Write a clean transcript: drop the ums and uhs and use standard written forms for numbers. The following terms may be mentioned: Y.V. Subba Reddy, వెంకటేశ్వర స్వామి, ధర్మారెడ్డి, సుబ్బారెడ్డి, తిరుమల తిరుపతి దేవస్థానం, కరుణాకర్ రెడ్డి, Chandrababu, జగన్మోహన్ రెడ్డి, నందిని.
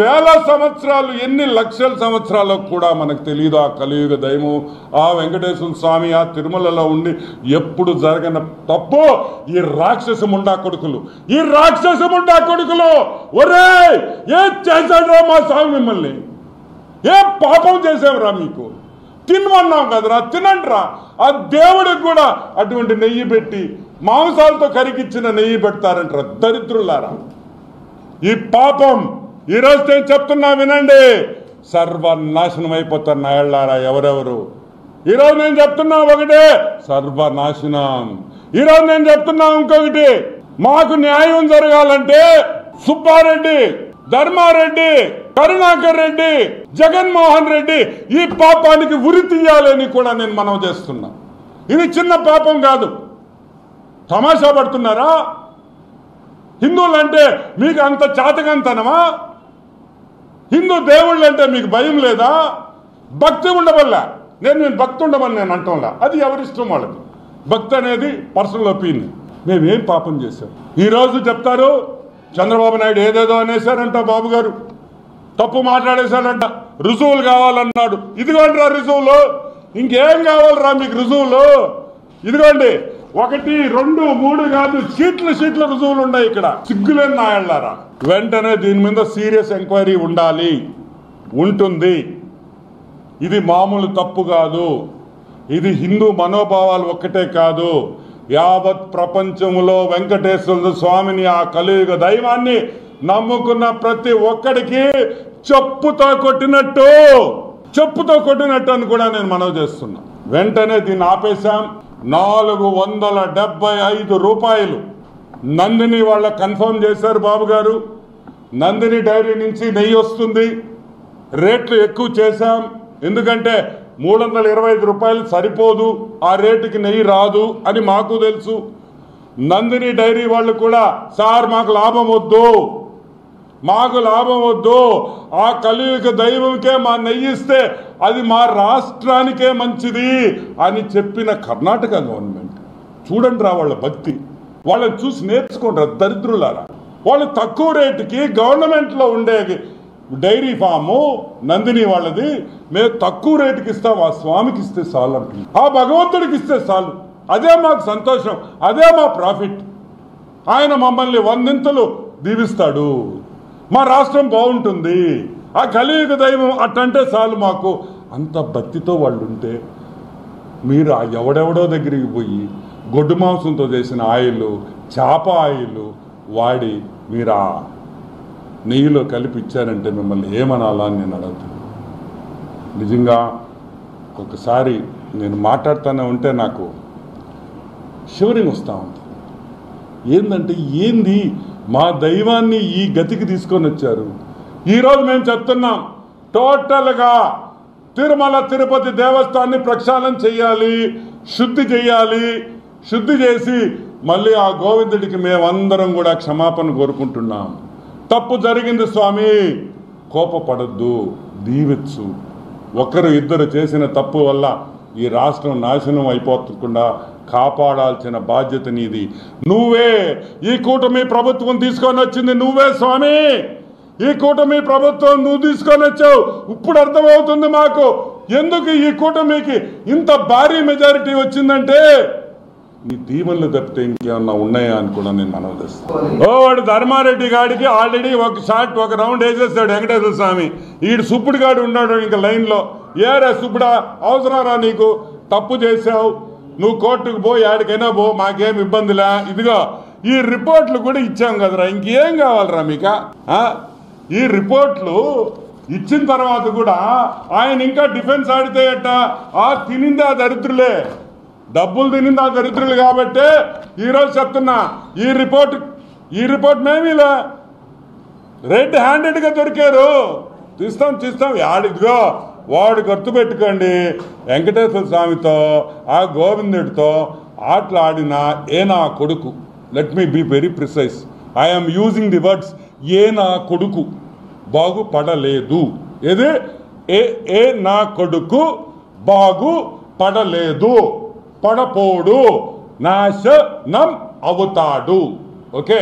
వేల సంవత్సరాలు, ఎన్ని లక్షల సంవత్సరాలకు కూడా మనకు తెలియదు. ఆ కలియుగ దైవం, ఆ వెంకటేశ్వర స్వామి ఆ తిరుమలలో ఉండి ఎప్పుడు జరగని తప్పు ఈ రాక్షసముండా కొడుకులు, ఈ రాక్షసముండా కొడుకులు. ఒరే, ఏం చేశాడురా మా స్వామి మిమ్మల్ని? ఏం పాపం చేసావురా? మీకు తినమన్నాం కదరా, తినండిరా. ఆ దేవుడికి కూడా అటువంటి నెయ్యి పెట్టి, మాంసాలతో కరిగిచ్చిన నెయ్యి పెడతారంటారా దరిద్రులారా. ఈ పాపం ఈరోజు నేను చెప్తున్నా వినండి, సర్వనాశనం అయిపోతారు నాయళ్ళారా ఎవరెవరు. ఈరోజు నేను చెప్తున్నా ఒకటి, సర్వనాశనం. ఈరోజు నేను చెప్తున్నా ఇంకొకటి, మాకు న్యాయం జరగాలంటే సుబ్బారెడ్డి, ధర్మారెడ్డి, కరుణాకర్ రెడ్డి, జగన్మోహన్ రెడ్డి ఈ పాపానికి ఉరి తీయాలని కూడా నేను మనవి చేస్తున్నా. ఇది చిన్న పాపం కాదు. తమాషా పడుతున్నారా? హిందువులు అంటే మీకు అంత చాతకంతనమా? హిందూ దేవుళ్ళు అంటే మీకు భయం లేదా? భక్తి ఉండవల్ల నేను భక్తి ఉండమని నేను అంటంలా, అది ఎవరిష్టం వాళ్ళకి. భక్తి అనేది పర్సనల్ ఒపీనియన్. మేమేం పాపం చేశాం? ఈరోజు చెప్తారు చంద్రబాబు నాయుడు ఏదేదో అనేశారంట, బాబు గారు తప్పు మాట్లాడేశారంట, రుజువులు కావాలన్నాడు. ఇదిగోండి రా రుజువులు, ఇంకేం కావాలరా మీకు రుజువులు? ఇదిగోండి, 1, 2, 3 కాదు, షీట్ల రుజువులు ఉన్నాయి ఇక్కడ. సిగ్గులేని నాయళ్ళారా, వెంటనే దీని మీద సీరియస్ ఎంక్వైరీ ఉండాలి, ఉంటుంది. ఇది మామూలు తప్పు కాదు. ఇది హిందూ మనోభావాలు ఒక్కటే కాదు, యావత్ ప్రపంచంలో వెంకటేశ్వర స్వామిని, ఆ కలియుగ దైవాన్ని నమ్ముకున్న ప్రతి ఒక్కడికి చెప్పుతో కొట్టినట్టు అని కూడా నేను మనవి చేస్తున్నా. వెంటనే దీన్ని ఆపేశాం. 475 రూపాయలు నందిని వాళ్ళ కన్ఫర్మ్ చేశారు బాబు గారు. నందిని డైరీ నుంచి నెయ్యి వస్తుంది, రేట్లు ఎక్కువ చేశాం. ఎందుకంటే 325 రూపాయలు సరిపోదు, ఆ రేటుకి నెయ్యి రాదు అని మాకు తెలుసు. నందిని డైరీ వాళ్ళు కూడా, సార్ మాకు లాభం వద్దు, ఆ కలియుగ దైవంకే మా నెయ్యి ఇస్తే అది మా రాష్ట్రానికే మంచిది అని చెప్పిన కర్ణాటక గవర్నమెంట్. చూడండి రా వాళ్ళ భక్తి, వాళ్ళని చూసి నేర్చుకుంటారు దరిద్రులారా. వాళ్ళు తక్కువ రేటుకి గవర్నమెంట్లో ఉండే డైరీ ఫాము నందిని వాళ్ళది, మేము తక్కువ రేటుకి ఇస్తాం, ఆ స్వామికి ఇస్తే చాలు అంటుంది, ఆ భగవంతుడికి ఇస్తే చాలు, అదే మాకు సంతోషం, అదే మా ప్రాఫిట్. ఆయన మమ్మల్ని 100 ఇంతలు దీవిస్తాడు, మా రాష్ట్రం బాగుంటుంది, ఆ కలియుగ దైవం అట్టంటే చాలు మాకు. అంత భక్తితో వాళ్ళు ఉంటే మీరు ఆ ఎవడెవడో దగ్గరికి పోయి గొడ్డు మాంసంతో చేసిన ఆయిల్, చేప ఆయిల్ వాడి మీరు ఆ నెయ్యిలో కలిపి ఇచ్చారంటే మిమ్మల్ని ఏమనాలా అని నేను అడుగుతాను. నిజంగా ఒక్కొక్కసారి నేను మాట్లాడుతూనే ఉంటే నాకు షివరింగ్ వస్తూ ఉంది. ఏంటంటే ఏంది మా దైవాన్ని ఈ గతికి తీసుకొని వచ్చారు. ఈరోజు మేము చెప్తున్నాం, టోటల్గా తిరుమల తిరుపతి దేవస్థానాన్ని ప్రక్షాళన చేయాలి, శుద్ధి చేసి మళ్ళీ ఆ గోవిందుడికి మేమందరం కూడా క్షమాపణ కోరుకుంటున్నాం. తప్పు జరిగింది స్వామి, కోపపడద్దు, దీవిచ్చు. ఒకరు ఇద్దరు చేసిన తప్పు వల్ల ఈ రాష్ట్రం నాశనం అయిపోకుండా కాపాడాల్సిన బాధ్యత నీది. నువ్వే ఈ కూటమి ప్రభుత్వం తీసుకొని వచ్చింది, నువ్వే స్వామి. ఈ కూటమి ప్రభుత్వం నువ్వు తీసుకొని వచ్చావు. ఇప్పుడు అర్థమవుతుంది మాకు ఎందుకు ఈ కూటమికి ఇంత భారీ మెజారిటీ వచ్చిందంటే నీ దీవెనలు తప్పితే ఇంకేమన్నా ఉన్నాయా అని కూడా నేను మనవి చేస్తాను. ఓ వాడు ధర్మారెడ్డి గాడికి ఆల్రెడీ ఒక రౌండ్ వేసేస్తాడు వెంకటేశ్వర స్వామి. ఈడు సుబ్బుడు గాడు ఉన్నాడు ఇంకా లైన్లో. ఏరా సుబ్బుడా, అవసరారా నీకు? తప్పు చేసావు నువ్వు, కోర్టుకు పో, ఆడికైనా పో, మాకేం ఇబ్బందిలా. ఇదిగో ఈ రిపోర్ట్లు కూడా ఇచ్చాం కదరా, ఇంకేం కావాలరా మీక? ఈ రిపోర్ట్లు ఇచ్చిన తర్వాత కూడా ఆయన ఇంకా డిఫెన్స్ ఆడితేయట. తినింది ఆ దరిద్రులే, డబ్బులు తినింది ఆ దరిద్రులు. కాబట్టే ఈరోజు చెప్తున్నా, ఈ రిపోర్ట్ మేమీలే రెడ్ హ్యాండెడ్గా దొరికారు. తీస్తాం ఆడిదిగో వాడు గుర్తుపెట్టుకోండి, వెంకటేశ్వర స్వామితో ఆ గోవిందుడితో ఆటలాడిన ఏనా కొడుకు. Let me be very precise, I'm using the words. ఏనా కొడుకు బాగుపడలేదు. ఏది? ఏ నా కొడుకు బాగుపడలేదు, పడపోడు, నాశనం అవుతాడు. ఓకే.